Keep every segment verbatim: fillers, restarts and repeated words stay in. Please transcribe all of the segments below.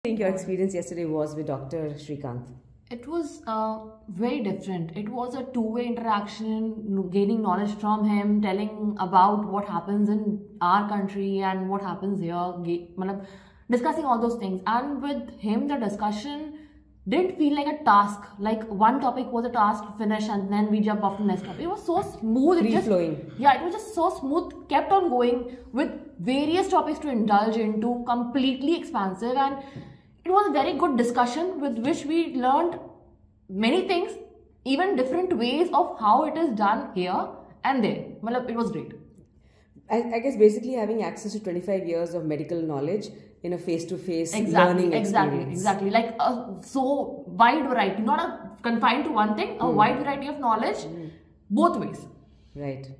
I think your experience yesterday was with Doctor Shrikant. It was uh, very different. It was a two-way interaction, gaining knowledge from him, telling about what happens in our country and what happens here, discussing all those things. And with him, the discussion didn't feel like a task. Like one topic was a task, finish, and then we jump off to the next topic. It was so smooth. Free flowing. Yeah, it was just so smooth, kept on going with various topics to indulge into, completely expansive, and it was a very good discussion with which we learned many things, even different ways of how it is done here and there. Well, it was great. I, I guess basically having access to twenty-five years of medical knowledge in a face-to-face -face exactly, learning experience. Exactly, exactly. Like a so wide variety, not a, confined to one thing, a mm. wide variety of knowledge, mm. both ways. Right.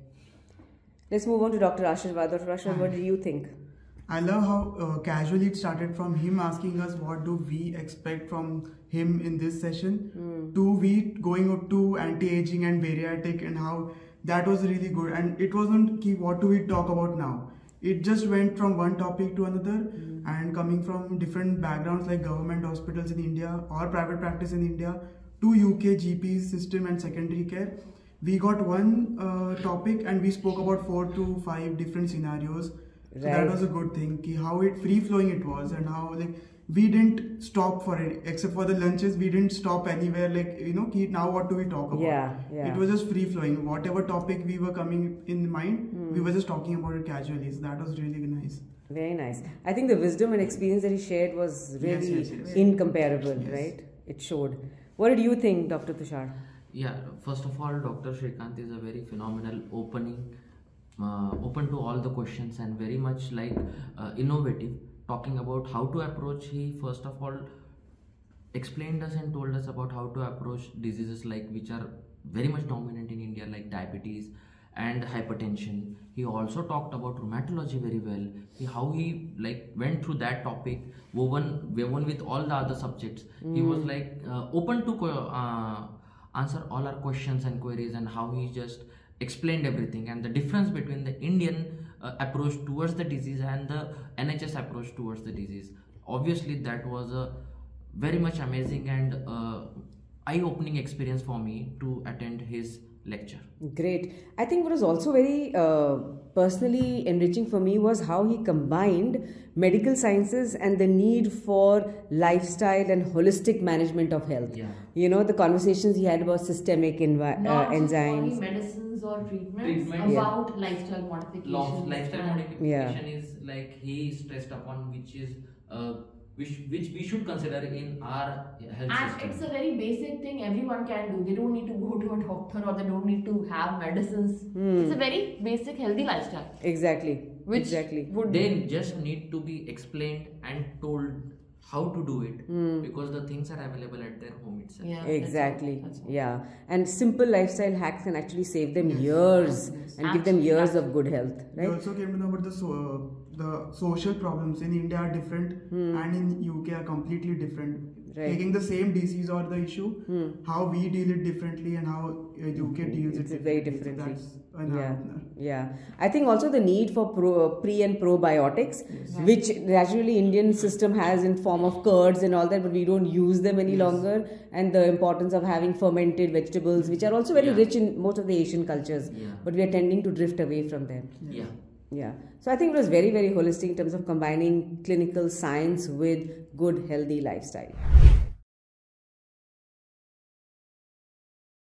Let's move on to Doctor Ashish Vadhav. Ashish, what do you think? I love how uh, casually it started from him asking us what do we expect from him in this session mm. to we going up to anti-aging and bariatric, and how that was really good. And it wasn't key, what do we talk about now? It just went from one topic to another mm. and coming from different backgrounds like government hospitals in India or private practice in India to U K G P system and secondary care. We got one uh, topic and we spoke about four to five different scenarios. Right. So that was a good thing, ki how it free flowing it was, and how like we didn't stop for it except for the lunches. We didn't stop anywhere, like you know ki now what do we talk about? Yeah, yeah. It was just free flowing. Whatever topic we were coming in mind, mm. we were just talking about it casually. So that was really nice. Very nice. I think the wisdom and experience that he shared was really yes, yes, yes. incomparable, yes. right? It showed. What did you think, Doctor Tushar? Yeah, first of all, Doctor Shrikant is a very phenomenal opening. Uh, open to all the questions and very much like uh, innovative, talking about how to approach. He first of all explained us and told us about how to approach diseases like which are very much dominant in India, like diabetes and hypertension. He also talked about rheumatology very well, he, how he like went through that topic, woven, woven with all the other subjects. Mm. He was like uh, open to uh, answer all our questions and queries, and how he just explained everything, and the difference between the Indian uh, approach towards the disease and the N H S approach towards the disease. Obviously that was a very much amazing and uh, eye-opening experience for me to attend his lecture. Great. I think what was also very uh, personally enriching for me was how he combined medical sciences and the need for lifestyle and holistic management of health. Yeah. You know, the conversations he had about systemic envi Not uh, enzymes. medicines or treatments, treatment. about yeah. lifestyle modification. Lifestyle modification yeah. is like he stressed upon, which is uh, Which, which we should consider in our health and system. It's a very basic thing everyone can do. They don't need to go to a doctor, or they don't need to have medicines. Mm. It's a very basic healthy lifestyle. Exactly. Which exactly. would they just need to be explained and told how to do it, mm. because the things are available at their home itself. Yeah, exactly. That's all. That's all. Yeah. And simple lifestyle hacks can actually save them years yes. and actually, give them years actually. of good health. Right? You also came to know about the so, uh, the social problems in India are different, mm. and in U K are completely different. Right. Taking the same disease or the issue, mm. how we deal it differently and how U K deals it's it very differently. differently. Yeah. yeah, I think also the need for pro, pre and probiotics, yes. which naturally Indian system has in form of curds and all that, but we don't use them any yes. longer. And the importance of having fermented vegetables, which are also very yeah. rich in most of the Asian cultures, yeah. but we are tending to drift away from them. Yeah. Yeah. So I think it was very, very holistic in terms of combining clinical science with good, healthy lifestyle.